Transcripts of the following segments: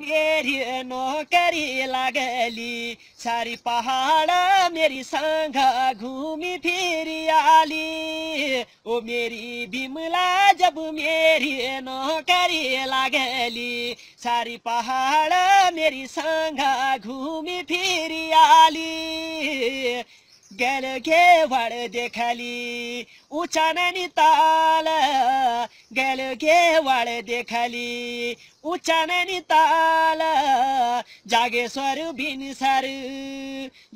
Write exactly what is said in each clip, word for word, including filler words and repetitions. मेरी नौकरी लागली, सारी पहाड़ मेरी संग घूमी फिरी आली। ओ मेरी बिमला जब मेरी नौकरी लागली, सारी पहाड़ मेरी संग घूमी फिरी आली। गल घेवड़ देखली ऊँचा नैनी ताल, गल घेवड़ देखली ऊँचा नैनी ताल, जागेश्वर बिनसर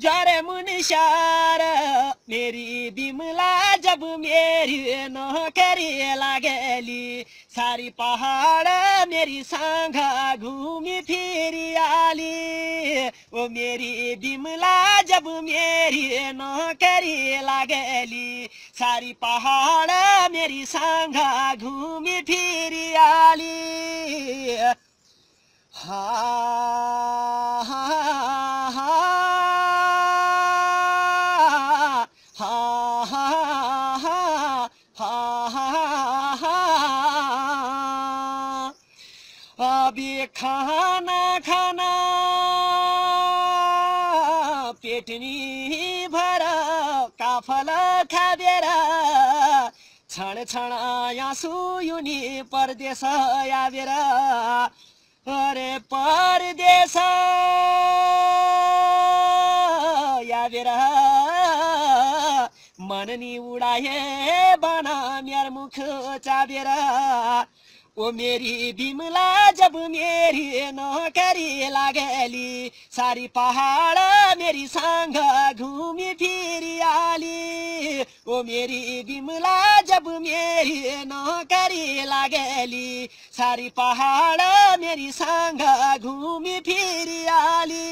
ज्वर मुनशार। मेरी बिमला जब मेरी नौकरी लागली, सारी पहाड़ मेरी संग घूमी फिरी आली। ओ मेरी बिमला जब मेरी नौकरी लागली, सारी पहाड़ मेरी संग घूमी फिरी आली। हा हा हा अभी खाना खाना पेटनी भर काफल खाबेरा, छण छण आँसू युनी परदेश आवेरा। अरे परदेश आवेरा मननी उड़ाए बना मेर मुख चाबेरा। ओ मेरी बिमला जब मेरी नौकरी लागली, सारी पहाड़ मेरी संग घूमी फिरी आली। ओ मेरी बिमला जब मेरी नौकरी लागली, सारी पहाड़ मेरी संग घूमी फिरी आली।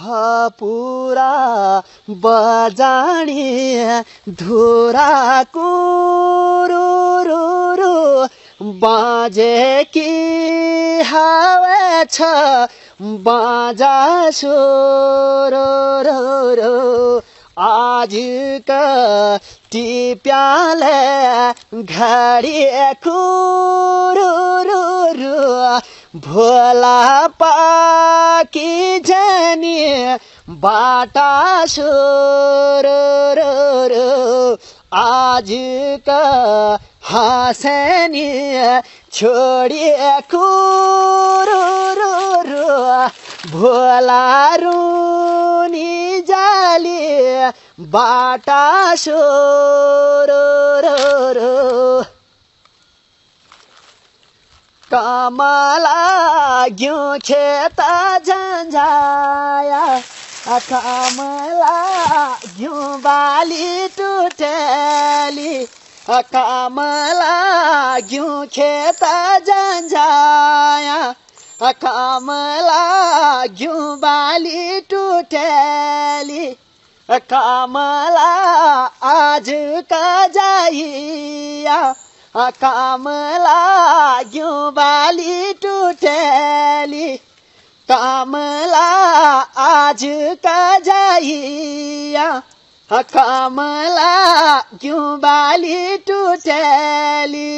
हा पूरा बजानी धुरा को रो रो रो बाजे की हवा छ बाजा सो रो रो रो। आज का टिप्याले घड़ी को रो रो रो भोला पाकी जनी बाटा सुर रो रो। आज का हसनी छोड़ी को रो रो रो भोला रूनी जाली बाटा सुर रो रो। कमला ग्यो खेत झंझाया, कमला ग्यो बाली टूटली, कमला ग्यो खेत झंझाया, कमला ग्यो बाली टूटली। कमला आज का जाइया, कमला ग्यो बाली टूटली, कमला आज का जाइया, कमला ग्यो बाली टूटली।